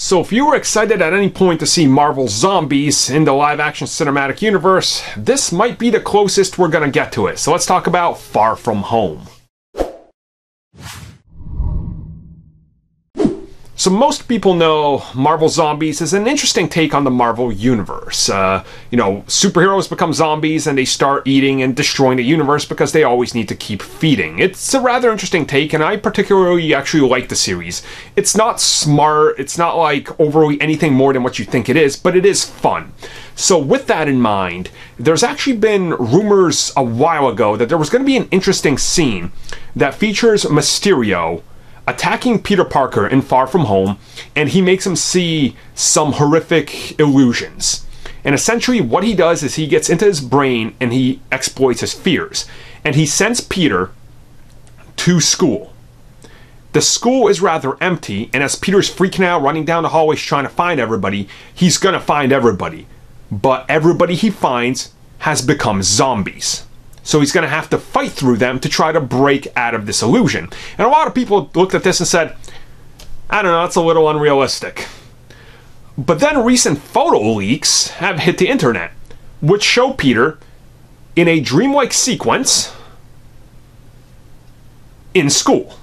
So if you were excited at any point to see Marvel Zombies in the live-action cinematic universe, this might be the closest we're gonna get to it. So let's talk about Far From Home. So most people know Marvel Zombies is an interesting take on the Marvel universe. Superheroes become zombies and they start eating and destroying the universe because they always need to keep feeding. It's a rather interesting take, and I particularly actually like the series. It's not smart, it's not like overly anything more than what you think it is, but it is fun. So with that in mind, there's actually been rumors a while ago that there was going to be an interesting scene that features Mysterio attacking Peter Parker in Far From Home, and he makes him see some horrific illusions. And essentially what he does is he gets into his brain and he exploits his fears. And he sends Peter to school. The school is rather empty, and as Peter's freaking out, running down the hallways trying to find everybody, he's gonna find everybody. But everybody he finds has become zombies. So he's gonna have to fight through them to try to break out of this illusion. And a lot of people looked at this and said, I don't know, it's a little unrealistic. But then recent photo leaks have hit the internet, which show Peter in a dreamlike sequence in school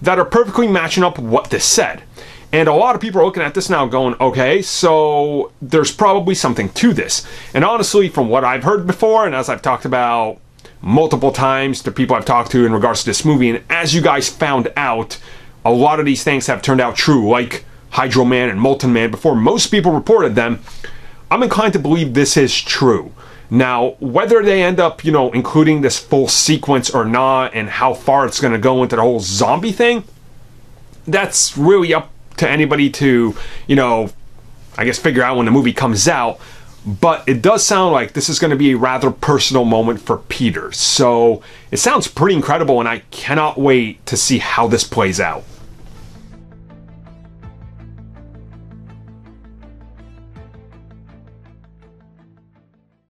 that are perfectly matching up what this said. And a lot of people are looking at this now going, okay, so there's probably something to this. And honestly, from what I've heard before, and as I've talked about multiple times to people I've talked to in regards to this movie, and as you guys found out, a lot of these things have turned out true, like Hydro-Man and Molten Man before most people reported them. I'm inclined to believe this is true. Now, whether they end up, including this full sequence or not, and how far it's going to go into the whole zombie thing, that's really up to anybody to, I guess figure out when the movie comes out. But it does sound like this is going to be a rather personal moment for Peter. So it sounds pretty incredible, and I cannot wait to see how this plays out.